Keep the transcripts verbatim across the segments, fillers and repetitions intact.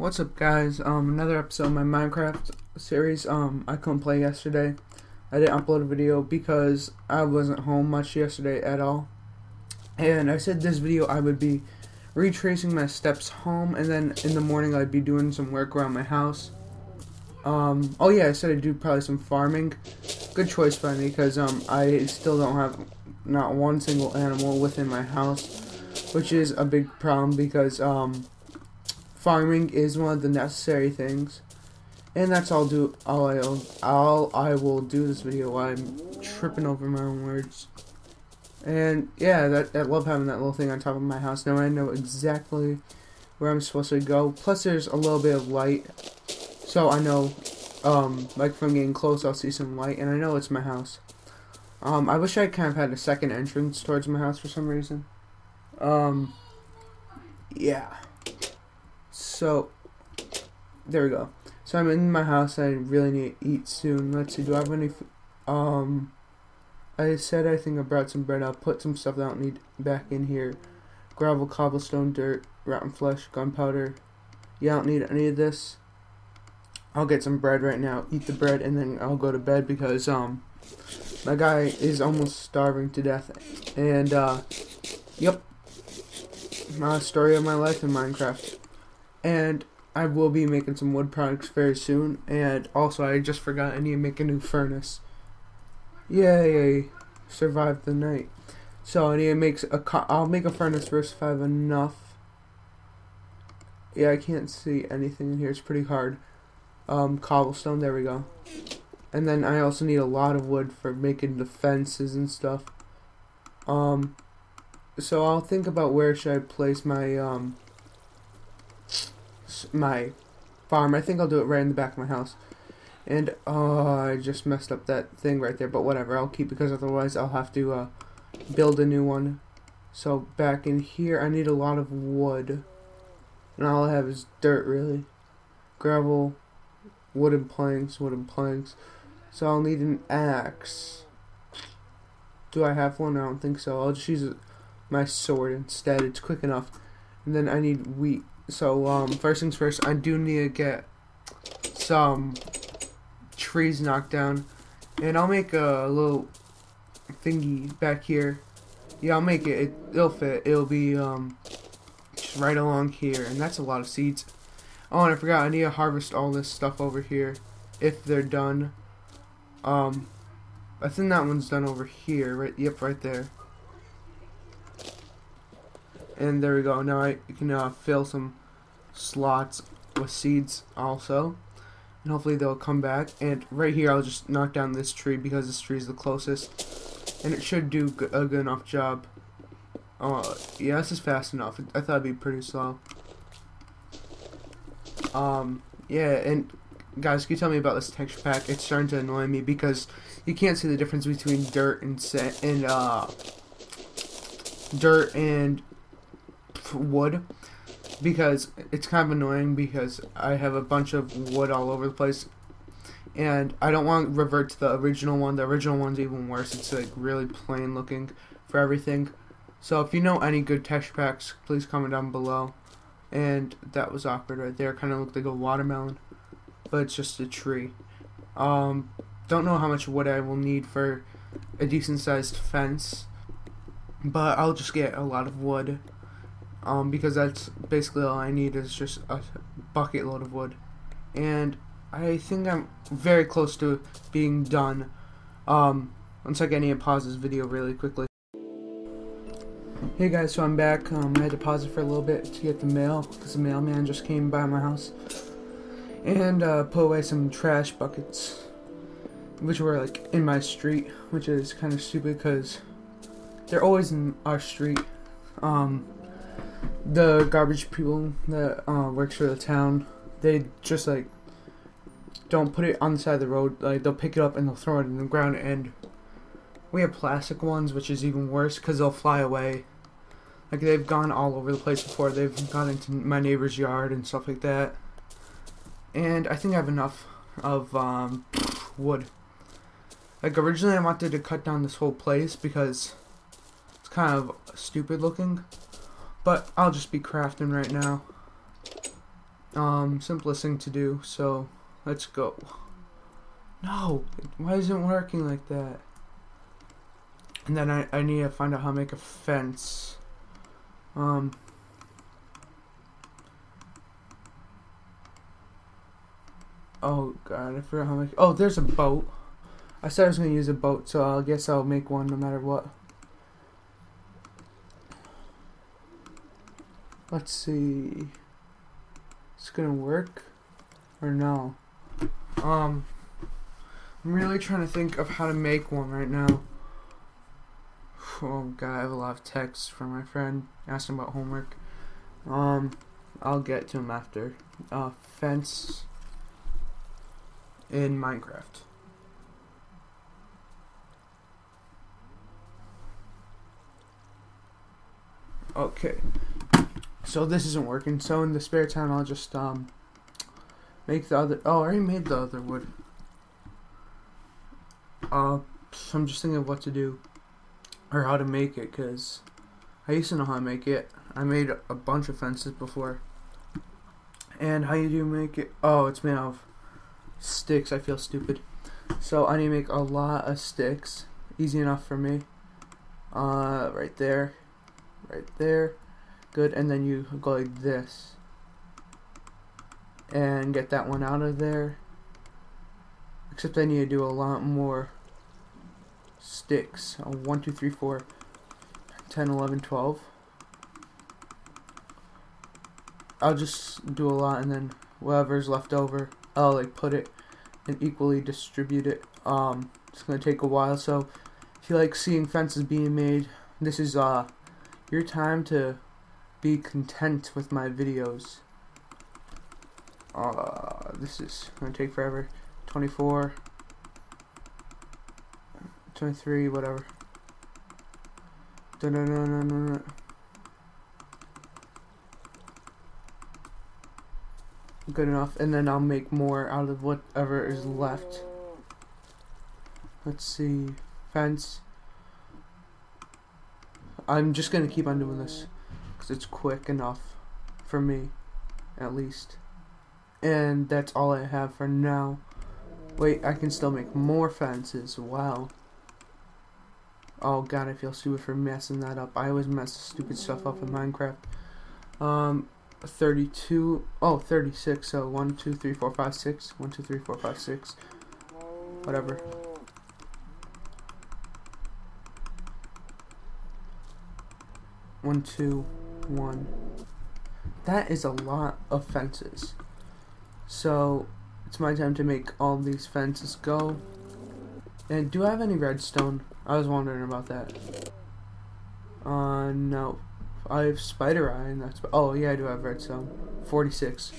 What's up, guys? Um, another episode of my Minecraft series. Um, I couldn't play yesterday. I didn't upload a video because I wasn't home much yesterday at all. And I said this video I would be retracing my steps home, and then in the morning I'd be doing some work around my house. Um, oh yeah, I said I'd do probably some farming. Good choice by me, because um, I still don't have not one single animal within my house, which is a big problem because um, farming is one of the necessary things. And that's all do all I'll all I will do this video while I'm tripping over my own words. And yeah, that I love having that little thing on top of my house. Now I know exactly where I'm supposed to go. Plus, there's a little bit of light, so I know, um, like if I'm getting close, I'll see some light, and I know it's my house. Um, I wish I kind of had a second entrance towards my house for some reason. Um, yeah. So, there we go. So I'm in my house. I really need to eat soon. Let's see, do I have any, f um, I said I think I brought some bread. I'll put some stuff that I don't need back in here. Gravel, cobblestone, dirt, rotten flesh, gunpowder. Yeah, I don't need any of this. I'll get some bread right now, eat the bread, and then I'll go to bed because, um, my guy is almost starving to death. And, uh, yep. My story of my life in Minecraft. And I will be making some wood products very soon. And also, I just forgot I need to make a new furnace. Yay! Survived the night. So I need to make a. Co I'll make a furnace first if I have enough. Yeah, I can't see anything in here. It's pretty hard. Um, cobblestone. There we go. And then I also need a lot of wood for making the fences and stuff. Um, so I'll think about where should I place my um. my farm. I think I'll do it right in the back of my house. And oh, I just messed up that thing right there, but whatever, I'll keep, because otherwise I'll have to uh, build a new one. So back in here I need a lot of wood, and all I have is dirt, really. Gravel, wooden planks, wooden planks. So I'll need an axe. Do I have one? I don't think so. I'll just use my sword instead. It's quick enough. And then I need wheat. So, um, first things first, I do need to get some trees knocked down, and I'll make a little thingy back here. Yeah, I'll make it, it it'll fit, it'll be, um, just right along here, and that's a lot of seeds. Oh, and I forgot, I need to harvest all this stuff over here, if they're done. um, I think that one's done over here, right, yep, right there. And there we go. Now I can uh, fill some slots with seeds also. And hopefully they'll come back. And right here I'll just knock down this tree because this tree is the closest. And it should do a good enough job. Uh, yeah, this is fast enough. I thought it would be pretty slow. Um, yeah, and guys, can you tell me about this texture pack? It's starting to annoy me because you can't see the difference between dirt and... Sa and uh, dirt and... wood, because it's kind of annoying because I have a bunch of wood all over the place, and I don't want to revert to the original one. The original one's even worse. It's like really plain looking for everything. So if you know any good texture packs, please comment down below. And that was awkward right there. Kind of looked like a watermelon, but it's just a tree. Um, don't know how much wood I will need for a decent sized fence, but I'll just get a lot of wood. Um, because that's basically all I need is just a bucket load of wood. And I think I'm very close to being done. Um, one second, I need to pause this video really quickly. Hey guys, so I'm back. Um, I had to pause it for a little bit to get the mail, because the mailman just came by my house. And uh, put away some trash buckets, which were like in my street, which is kind of stupid because they're always in our street. Um... The garbage people that uh, works for the town, they just like don't put it on the side of the road. Like they'll pick it up and they'll throw it in the ground. And we have plastic ones, which is even worse because they'll fly away. Like they've gone all over the place before. They've gone into my neighbor's yard and stuff like that. And I think I have enough of um, wood. Like originally, I wanted to cut down this whole place because it's kind of stupid looking. But I'll just be crafting right now. um, simplest thing to do. So let's go. No, why isn't it working like that? And then I, I need to find out how to make a fence. Um, oh god, I forgot how to make. Oh, there's a boat. I said I was going to use a boat, so I guess I'll make one no matter what. Let's see. It's gonna work or no? Um, I'm really trying to think of how to make one right now. Oh god, I have a lot of texts from my friend asking about homework. Um, I'll get to him after. Uh, fence in Minecraft. Okay. So this isn't working, so in the spare time I'll just um make the other. Oh, I already made the other wood. Uh, so I'm just thinking of what to do or how to make it, because I used to know how to make it. I made a bunch of fences before. And how you do make it? Oh, it's made out of sticks. I feel stupid. So I need to make a lot of sticks. Easy enough for me. Uh, right there. Right there. Good, and then you go like this and get that one out of there, except I need to do a lot more sticks. uh, one, two, three, four, ten, eleven, twelve. I'll just do a lot, and then whatever's left over I'll like put it and equally distribute it. Um, it's gonna take a while, so if you like seeing fences being made, this is uh, your time to be content with my videos. Uh, this is gonna take forever. twenty-four, twenty-three, whatever. Dun, dun, dun, dun, dun, dun. Good enough, and then I'll make more out of whatever is left. Let's see, fence. I'm just gonna keep on doing this. It's quick enough for me, at least, and that's all I have for now. Wait, I can still make more fences. Wow. Oh god, I feel stupid for messing that up. I always mess stupid stuff up in Minecraft. Um, thirty-two, oh, thirty-six, so one, two, three, four, five, six, one, two, three, four, five, six, whatever. one, two, one. That is a lot of fences. So it's my time to make all these fences go. And do I have any redstone? I was wondering about that. Uh, no. I have spider eye, and that's. Oh yeah, I do have redstone. forty-six.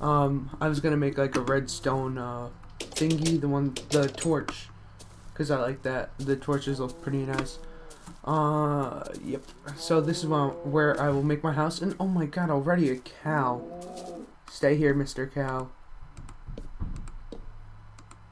Um, I was gonna make like a redstone uh, thingy, the one, the torch, because I like that. The torches look pretty nice. Uh, yep. So this is where I will make my house. And oh my god, already a cow. Stay here, Mister Cow.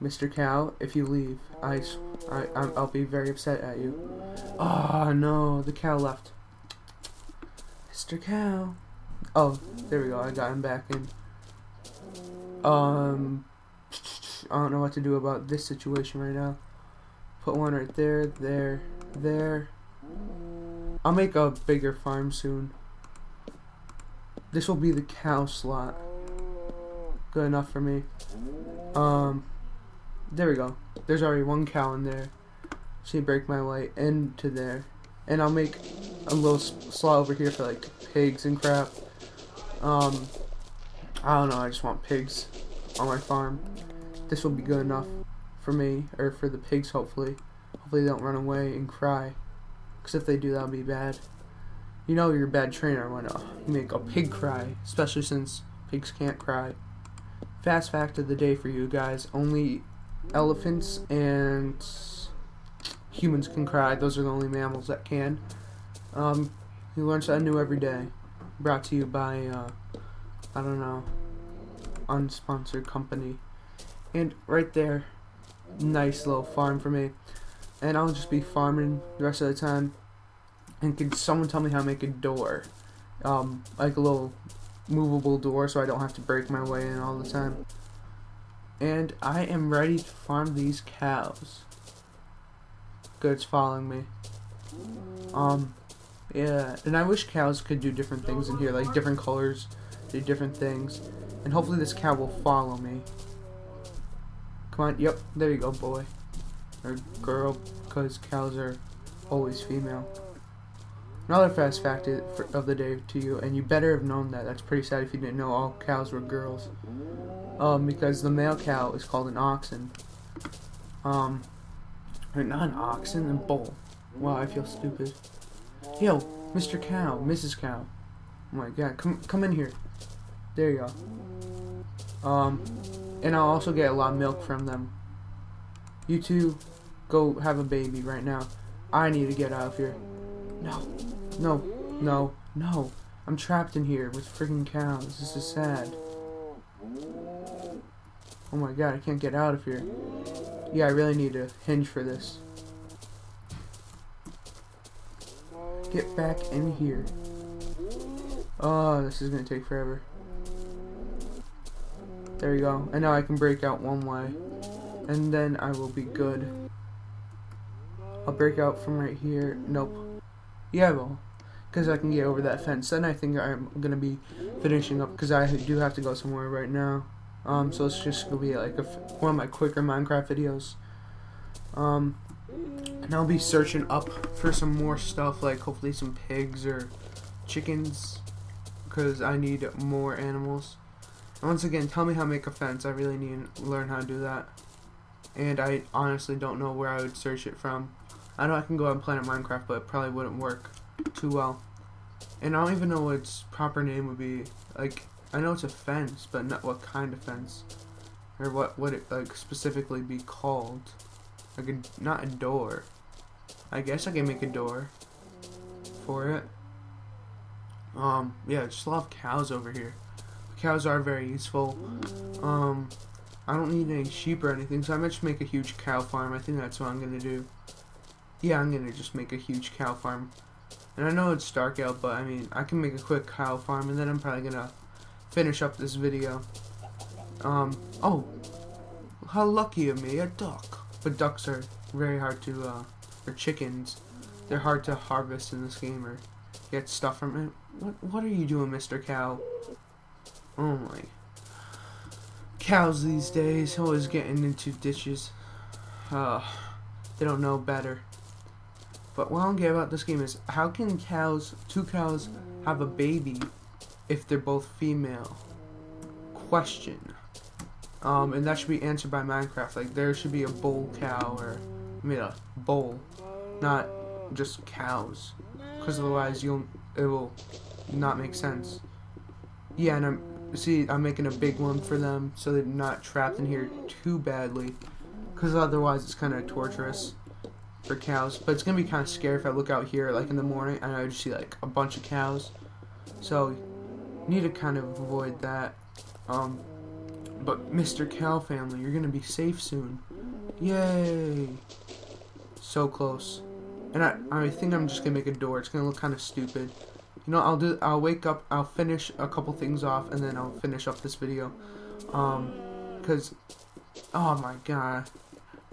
Mister Cow, if you leave, I, I, I'll be very upset at you. Oh no, the cow left. Mister Cow. Oh, there we go. I got him back in. Um, I don't know what to do about this situation right now. Put one right there, there. There. I'll make a bigger farm soon. This will be the cow slot. Good enough for me. Um, there we go. There's already one cow in there. She break my way into there, and I'll make a little slot over here for like pigs and crap. Um, I don't know. I just want pigs on my farm. This will be good enough for me, or for the pigs, hopefully. Hopefully they don't run away and cry, because if they do, that'll be bad. You know you're a bad trainer when uh, you make a pig cry, especially since pigs can't cry. Fast fact of the day for you guys, only elephants and humans can cry. Those are the only mammals that can. Um, you learn something new every day. Brought to you by, uh, I don't know, unsponsored company. And right there, nice little farm for me. And I'll just be farming the rest of the time. And can someone tell me how to make a door? Um, like a little movable door so I don't have to break my way in all the time. And I am ready to farm these cows. Goat's following me. Um, yeah, and I wish cows could do different things in here, like different colors, do different things. And hopefully this cow will follow me. Come on, yep, there you go, boy. Or girl, because cows are always female. Another fast fact of the day to you, and you better have known that. That's pretty sad if you didn't know all cows were girls. Um, because the male cow is called an oxen. Um, or not an oxen, a bull. Wow, I feel stupid. Yo, Mister Cow, Missus Cow. Oh my god, come come in here. There you go. Um, and I'll also get a lot of milk from them. You two, go have a baby right now. I need to get out of here. No, no, no, no. I'm trapped in here with freaking cows. This is sad. Oh my god, I can't get out of here. Yeah, I really need a hinge for this. Get back in here. Oh, this is gonna take forever. There you go. And now I can break out one way. And then I will be good. I'll break out from right here. Nope. Yeah, I will. Because I can get over that fence. Then I think I'm gonna be finishing up, because I do have to go somewhere right now. Um, so it's just gonna be like a, one of my quicker Minecraft videos. Um, and I'll be searching up for some more stuff, like hopefully some pigs or chickens, because I need more animals. And once again, tell me how to make a fence. I really need to learn how to do that. And I honestly don't know where I would search it from. I know I can go out and Planet Minecraft, but it probably wouldn't work too well. And I don't even know what its proper name would be. Like, I know it's a fence, but not what kind of fence, or what would it like specifically be called? Like, a, not a door. I guess I can make a door for it. Um, yeah, just a lot of cows over here. Cows are very useful. Um, I don't need any sheep or anything, so I might just make a huge cow farm. I think that's what I'm gonna do. Yeah, I'm gonna just make a huge cow farm. And I know it's dark out, but I mean, I can make a quick cow farm, and then I'm probably gonna finish up this video. Um, oh, how lucky of me, a duck. But ducks are very hard to, uh, or chickens, they're hard to harvest in this game or get stuff from it. What, what are you doing, Mister Cow? Oh my. Cows these days, always getting into ditches. Uh, they don't know better. But what I don't get about this game is, how can cows, two cows, have a baby if they're both female? Question. Um, and that should be answered by Minecraft. Like, there should be a bull cow, or I mean a bull, not just cows, because otherwise you'll it will not make sense. Yeah, and I'm see I'm making a big one for them so they're not trapped in here too badly, because otherwise it's kind of torturous for cows. But it's gonna be kind of scary if I look out here like in the morning and I just see like a bunch of cows. So need to kind of avoid that. Um, but Mister Cow family, you're gonna be safe soon. Yay! So close. And I, I think I'm just gonna make a door. It's gonna look kind of stupid. You know, I'll do. I'll wake up. I'll finish a couple things off, and then I'll finish up this video. Um, cause, oh my god,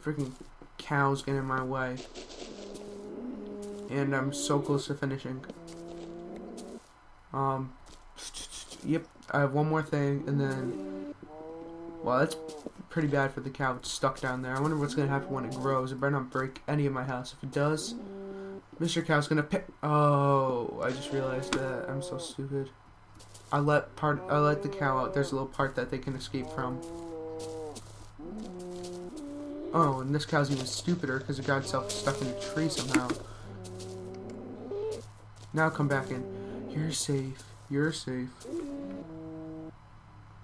freaking cows get in my way, and I'm so close to finishing. Um. Yep, I have one more thing, and then, well, that's pretty bad for the cow. It's stuck down there. I wonder what's gonna happen when it grows. It better not break any of my house. If it does, Mister Cow's gonna pick. Oh, I just realized that. I'm so stupid. I let part. I let the cow out. There's a little part that they can escape from. Oh, and this cow's even stupider because it got itself stuck in a tree somehow. Now come back in. You're safe. You're safe.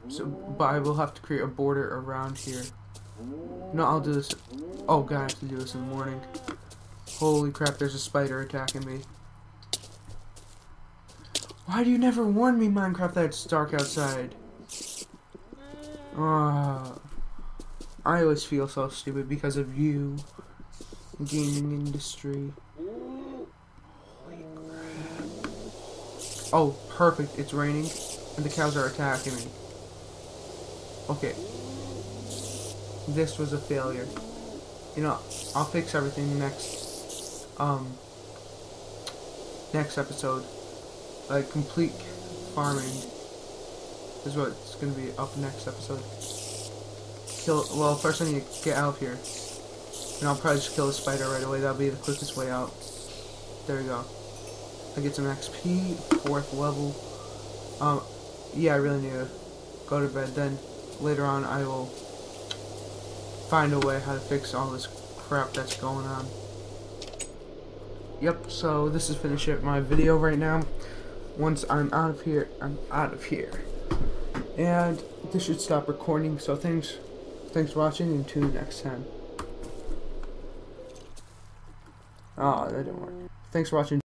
So, but I will have to create a border around here. No, I'll do this. Oh god, I have to do this in the morning. Holy crap, there's a spider attacking me. Why do you never warn me, Minecraft, that it's dark outside? Uh, I always feel so stupid because of you. Gaming industry. Holy crap. Oh, perfect, it's raining. and the cows are attacking me. Okay. This was a failure. You know, I'll fix everything next, um, next episode. Like, complete farming is what's gonna be up next episode. Kill, well, first I need to get out of here. And I'll probably just kill the spider right away. That'll be the quickest way out. There we go. I get some X P, fourth level. Um, yeah, I really need to go to bed. Then later on, I will find a way how to fix all this crap that's going on. Yep. So this is finish up my video right now. Once I'm out of here, I'm out of here, and this should stop recording. So thanks, thanks for watching, and tune in next time. Oh, that didn't work. Thanks for watching.